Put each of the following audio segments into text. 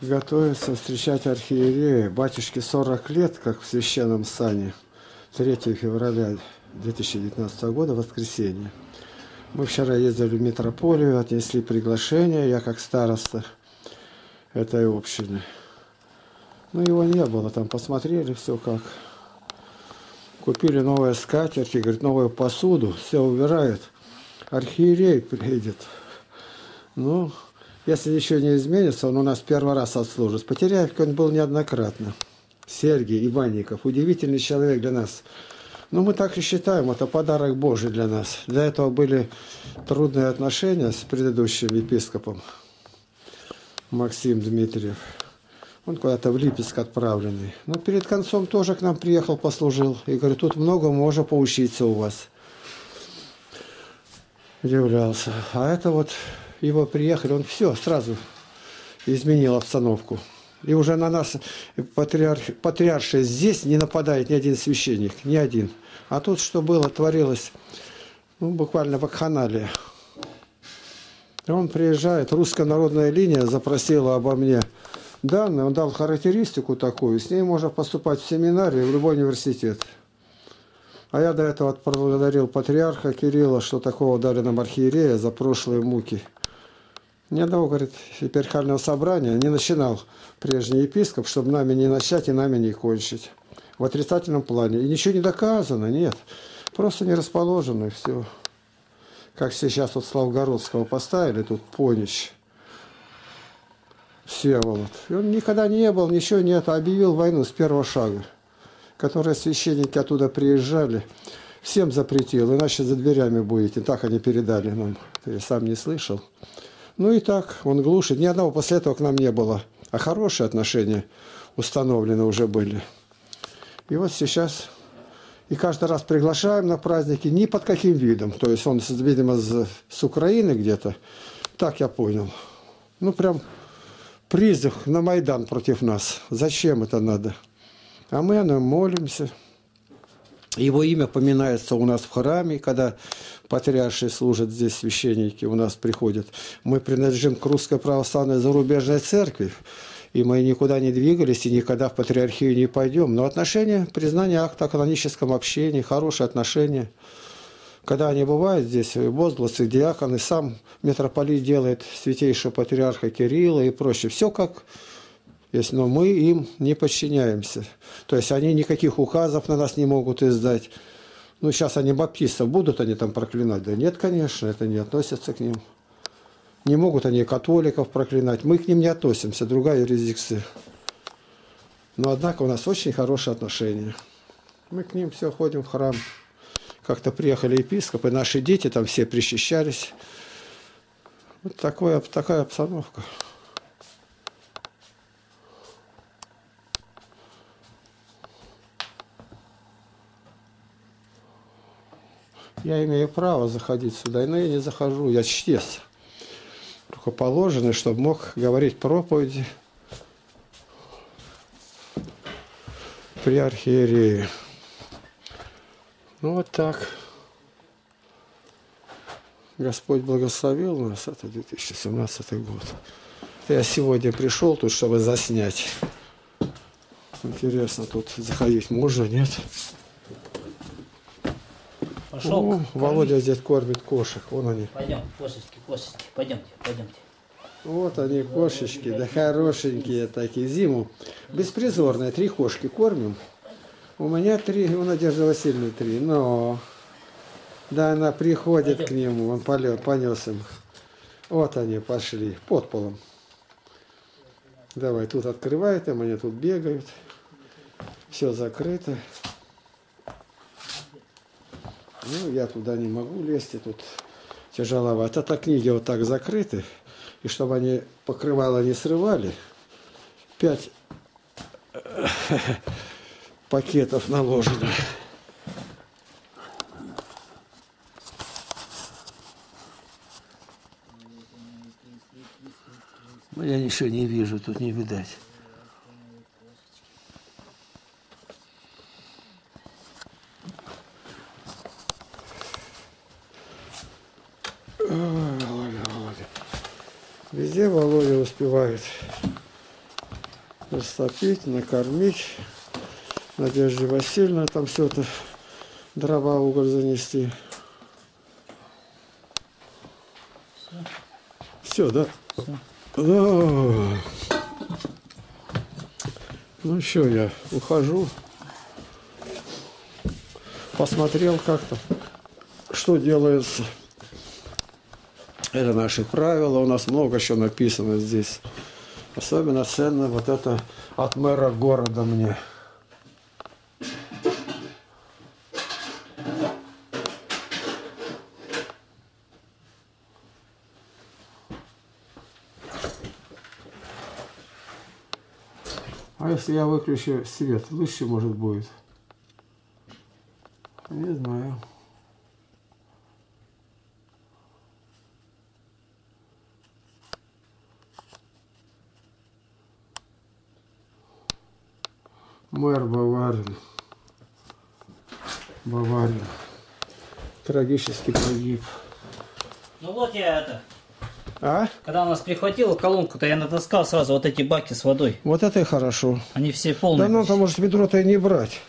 готовится встречать архиерея. Батюшке 40 лет, как в священном сане. 3 февраля 2019 года, воскресенье. Мы вчера ездили в митрополию, отнесли приглашение, я как староста этой общины. Но его не было, там посмотрели все как. Купили новые скатерти, говорит, новую посуду, все убирает. Архиерей приедет. Ну, если еще не изменится, он у нас первый раз отслужит. Потеряевке он был неоднократно. Сергий Иванников, удивительный человек для нас. Но мы так и считаем, это подарок Божий для нас. Для этого были трудные отношения с предыдущим епископом Максим Дмитриев. Он куда-то в Липецк отправленный. Но перед концом тоже к нам приехал, послужил. И говорит, тут много можно поучиться у вас. Удивлялся. А это вот его приехали, он все, сразу изменил обстановку. И уже на нас, патриарши, здесь не нападает ни один священник, ни один. А тут что было, творилось, ну, буквально вакханалия. Он приезжает, русская народная линия запросила обо мне данные, он дал характеристику такую, с ней можно поступать в семинарию, в любой университет. А я до этого отблагодарил патриарха Кирилла, что такого дали нам архиерея за прошлые муки. Ни одного, говорит, епархиального собрания не начинал прежний епископ, чтобы нами не начать и нами не кончить. В отрицательном плане. И ничего не доказано, нет. Просто не расположено, и все. Как сейчас вот Славгородского поставили, тут Понич. Всеволод. И он никогда не был, ничего нет, а объявил войну с первого шага. Которые священники оттуда приезжали, всем запретил, иначе за дверями будете. Так они передали нам. Я сам не слышал. Ну и так, он глушит. Ни одного после этого к нам не было. А хорошие отношения установлены уже были. И вот сейчас. И каждый раз приглашаем на праздники ни под каким видом. То есть он, видимо, с Украины где-то. Так я понял. Ну прям призыв на Майдан против нас. Зачем это надо? А мы о нем молимся. Его имя поминается у нас в храме, когда патриарши служат здесь, священники у нас приходят. Мы принадлежим к Русской Православной Зарубежной Церкви, и мы никуда не двигались и никогда в патриархию не пойдем. Но отношения, признание акта о каноническом общении, хорошие отношения. Когда они бывают здесь, в возгласы, диакон, и сам митрополит делает святейшего патриарха Кирилла и прочее. Все как... Если, но мы им не подчиняемся. То есть они никаких указов на нас не могут издать. Ну, сейчас они баптистов будут, они там проклинать? Да нет, конечно, это не относится к ним. Не могут они католиков проклинать. Мы к ним не относимся, другая юрисдикция. Но, однако, у нас очень хорошие отношения. Мы к ним все ходим в храм. Как-то приехали епископы, наши дети там все причащались. Вот такая обстановка. Я имею право заходить сюда, но я не захожу, я чтец. Рукоположенный, чтобы мог говорить проповеди при архиерее. Ну вот так. Господь благословил нас, это 2017 год. Это я сегодня пришел тут, чтобы заснять. Интересно, тут заходить можно, нет? О, Володя здесь кормит кошек, вон они. Пойдем, кошечки, пойдемте. Вот они, кошечки, да хорошенькие такие, зиму. Беспризорные, 3 кошки кормим. У меня 3, у Надежды Васильевны 3, но... Да, она приходит к нему, он понес им. Вот они пошли, под полом. Давай, тут открывает им, они тут бегают. Все закрыто. Ну, я туда не могу лезть, и тут тяжеловато. А книги вот так закрыты, и чтобы они покрывало не срывали, 5 пакетов наложено. Ну, я ничего не вижу, тут не видать. Володя успевает. растопить, накормить. Надежда Васильевна, там все это, дрова, уголь занести. Все, да? Все. Да. Ну что, я ухожу. Посмотрел как-то, что делается. Это наши правила. У нас много еще написано здесь. Особенно ценно вот это от мэра города мне. А если я выключу свет, лучше, может, будет? Не знаю. Мэр Баварин. Баварин. Трагически погиб. Ну вот я это. А? Когда у нас прихватила колонку-то, я натаскал сразу вот эти баки с водой. Вот это и хорошо. Они все полные. Да ну-то, может, ведро-то и не брать.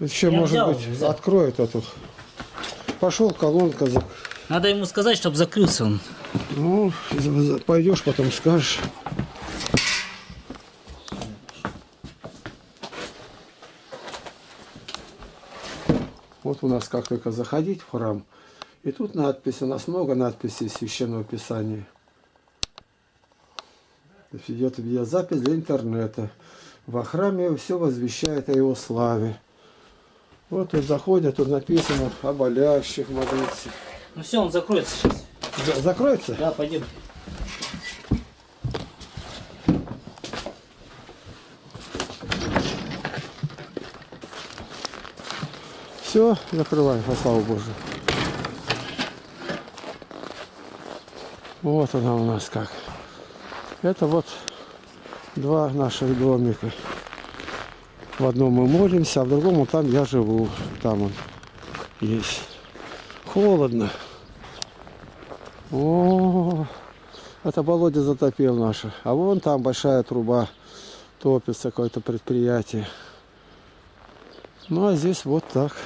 Еще, может взял, быть, взял. Откроет этот. Пошел колонка. Надо ему сказать, чтобы закрылся он. Ну, пойдешь, потом скажешь. Вот у нас как только заходить в храм. И тут надпись, у нас много надписей Священного Писания. Идет видеозапись для интернета. Во храме все возвещает о его славе. Вот тут заходят, тут написано о болящих, молиться. Ну все, он закроется сейчас. Закроется? Да, пойдем. Все, закрываем, а слава Богу. Вот она у нас как. Это вот два наших домика. В одном мы молимся, а в другом вот там я живу. Там он есть. Холодно. О, это Володя затопил наше. А вон там большая труба. Топится какое-то предприятие. Ну а здесь вот так.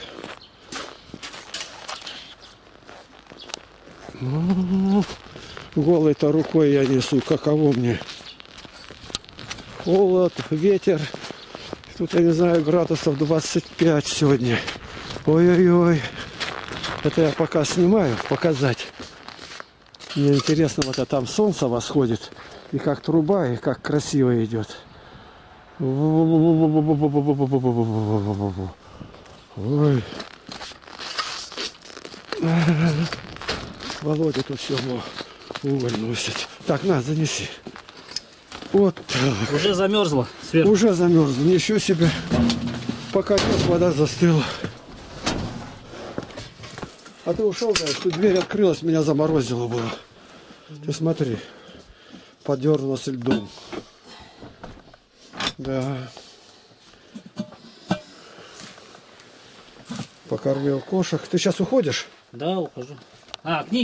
Голой-то рукой я несу, каково мне. Холод, ветер. Тут, я не знаю, градусов 25 сегодня. Ой-ой-ой. Это я пока снимаю, показать. Мне интересно, вот а там солнце восходит. И как труба, и как красиво идет. Ой. Володя тут все уголь носит. Так, на, занеси. Вот. Уже замерзла сверху. Уже замерзла. Ничего себе. Пока нес, вода застыла. А ты ушел, да? Тут дверь открылась, меня заморозило было. Ты смотри. Подернулась льдом. Да. Покормил кошек. Ты сейчас уходишь? Да, ухожу. А, книги.